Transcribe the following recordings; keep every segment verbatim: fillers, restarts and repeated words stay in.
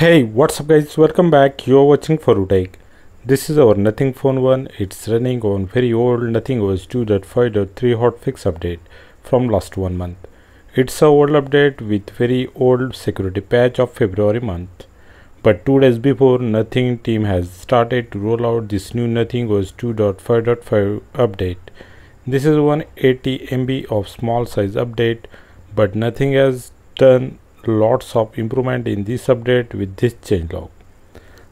Hey, what's up guys, welcome back. You're watching four U Tech. This is our Nothing Phone one. It's running on very old Nothing O S two point five point three hotfix update from last one month. It's a old update with very old security patch of February month. But two days before, Nothing team has started to roll out this new Nothing O S two point five point five update. This is one hundred eighty megabytes of small size update, but Nothing has done lots of improvement in this update with this changelog.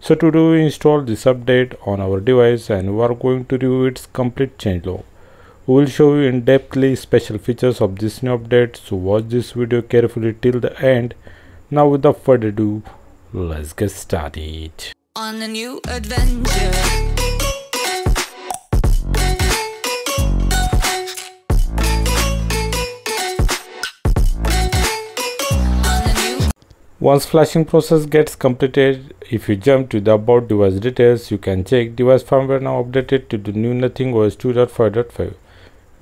So to do install this update on our device, and we are going to review its complete changelog. We will show you in depthly special features of this new update, so watch this video carefully till the end. Now without further ado, let's get started on a new adventure. Once flashing process gets completed, if you jump to the about device details, you can check device firmware now updated to the new Nothing O S two point five point five.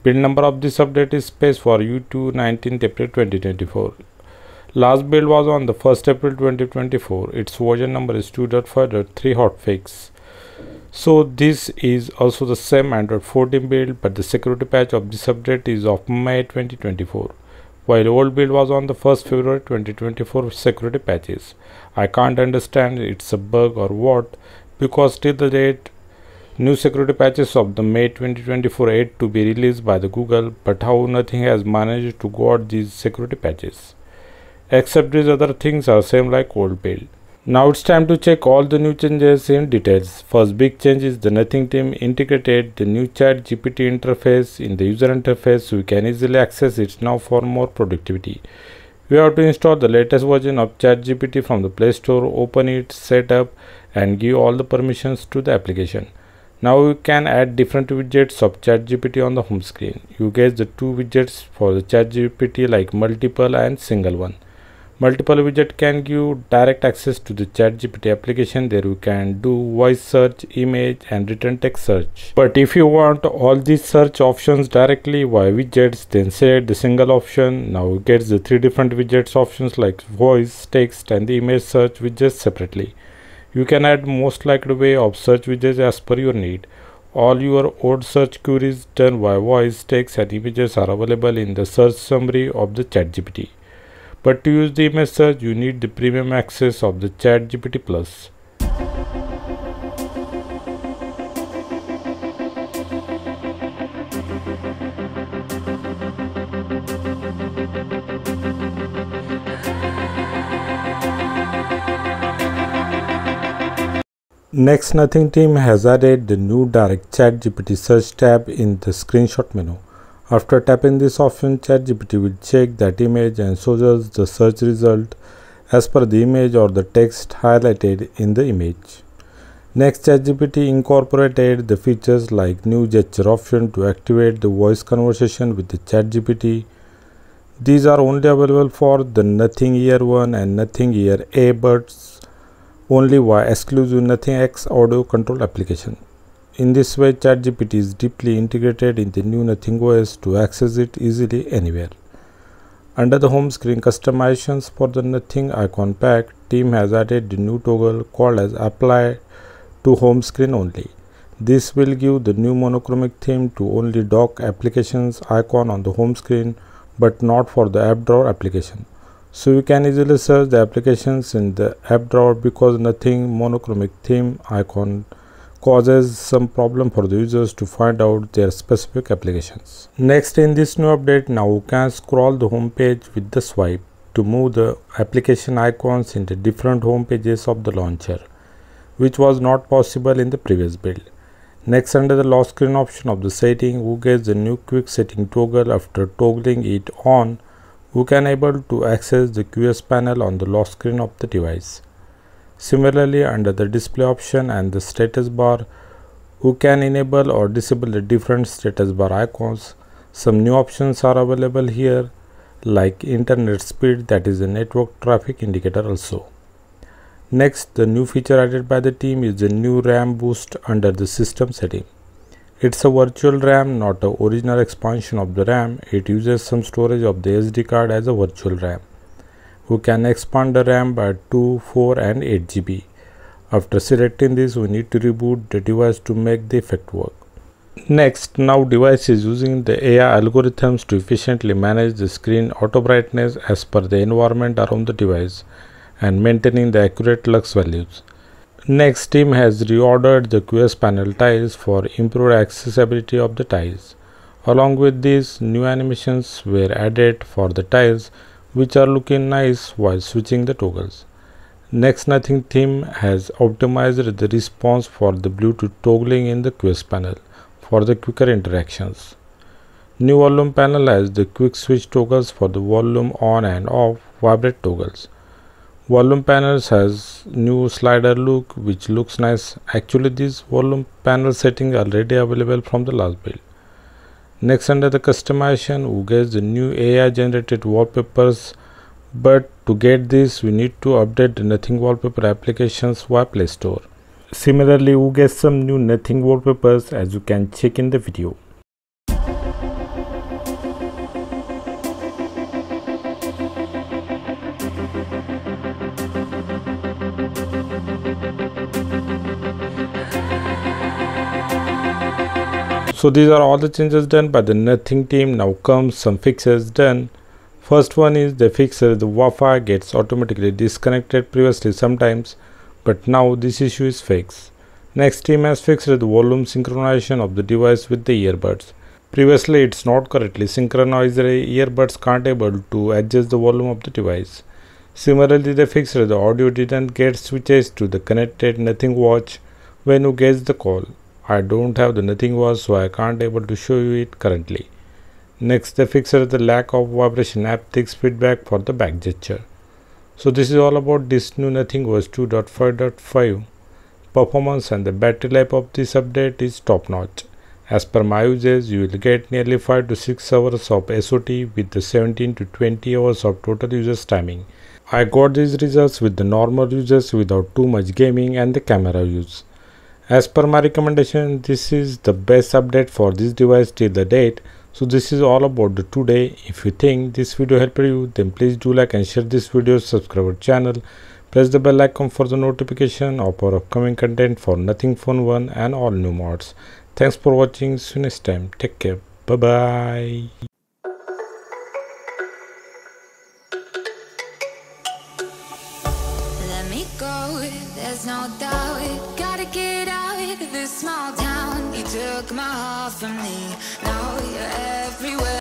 Build number of this update is space for you to nineteenth April twenty twenty-four. Last build was on the first April twenty twenty-four. Its version number is two point five point three hotfix. So this is also the same Android fourteen build, but the security patch of this update is of May twenty twenty-four. While old build was on the first February twenty twenty-four security patches. I can't understand it's a bug or what, because till the date new security patches of the May twenty twenty-four yet to be released by the Google, but how Nothing has managed to guard these security patches. Except these other things are same like old build. Now it's time to check all the new changes in details. First big change is the Nothing team integrated the new ChatGPT interface in the user interface, so we can easily access it now for more productivity. We have to install the latest version of ChatGPT from the Play Store, open it, set up and give all the permissions to the application. Now you can add different widgets of ChatGPT on the home screen. You get the two widgets for the ChatGPT, like multiple and single one. Multiple widget can give direct access to the ChatGPT application. There you can do voice search, image and written text search. But if you want all these search options directly via widgets, then select the single option. Now you get the three different widgets options like voice, text and the image search widgets separately. You can add most likely way of search widgets as per your need. All your old search queries done via voice, text and images are available in the search summary of the ChatGPT. But to use the image search, you need the premium access of the ChatGPT Plus. Next, Nothing team has added the new direct ChatGPT search tab in the screenshot menu. After tapping this option, ChatGPT will check that image and shows the search result as per the image or the text highlighted in the image. Next, ChatGPT incorporated the features like new gesture option to activate the voice conversation with the ChatGPT. These are only available for the Nothing Ear one and Nothing Ear (a) buds only via exclusive Nothing X audio control application. In this way, ChatGPT is deeply integrated in the new Nothing O S to access it easily anywhere. Under the home screen customizations for the Nothing icon pack, team has added the new toggle called as Apply to Home Screen Only. This will give the new monochromatic theme to only dock applications icon on the home screen, but not for the app drawer application. So you can easily search the applications in the app drawer because Nothing monochromatic theme icon causes some problem for the users to find out their specific applications. Next, in this new update, now you can scroll the home page with the swipe to move the application icons into different home pages of the launcher, which was not possible in the previous build. Next, under the lock screen option of the setting, who gets the new quick setting toggle. After toggling it on, you can able to access the Q S panel on the lock screen of the device. Similarly, under the display option and the status bar, you can enable or disable the different status bar icons. Some new options are available here, like internet speed, that is a network traffic indicator also. Next, the new feature added by the team is the new RAM boost under the system setting. It's a virtual RAM, not an original expansion of the RAM. It uses some storage of the S D card as a virtual RAM. who can expand the RAM by two, four and eight G B. After selecting this, we need to reboot the device to make the effect work. Next, now device is using the A I algorithms to efficiently manage the screen auto brightness as per the environment around the device and maintaining the accurate lux values. Next, team has reordered the Q S panel tiles for improved accessibility of the tiles. Along with this, new animations were added for the tiles which are looking nice while switching the toggles. Next, Nothing team has optimized the response for the Bluetooth toggling in the Q S panel for the quicker interactions. New volume panel has the quick switch toggles for the volume on and off, vibrate toggles. Volume panels has new slider look which looks nice. Actually, this volume panel setting already available from the last build. Next, under the customization, we get the new A I generated wallpapers, but to get this we need to update the Nothing wallpaper applications via Play Store. Similarly, we get some new Nothing wallpapers as you can check in the video. So these are all the changes done by the Nothing team. Now comes some fixes done. First one is the fix that the Wi-Fi gets automatically disconnected previously sometimes, but now this issue is fixed. Next, team has fixed the volume synchronization of the device with the earbuds. Previously it's not correctly synchronized, the earbuds can't able to adjust the volume of the device. Similarly, they fixed the audio didn't get switches to the connected Nothing watch when you gets the call. I don't have the Nothing watch, so I can't able to show you it currently. Next, they fixed the lack of vibration haptics feedback for the back gesture. So this is all about this new Nothing O S two point five point five. Performance and the battery life of this update is top notch. As per my usage, you will get nearly five to six hours of S O T with the seventeen to twenty hours of total usage timing. I got these results with the normal users without too much gaming and the camera use. As per my recommendation, this is the best update for this device till the date. So this is all about the today. If you think this video helped you, then please do like and share this video, subscribe our channel, press the bell icon for the notification of our upcoming content for Nothing Phone one and all new mods. Thanks for watching. See you next time. Take care. Bye bye. Let me go, there's no doubt, gotta get out of this small town. You took my heart from me, now you're everywhere.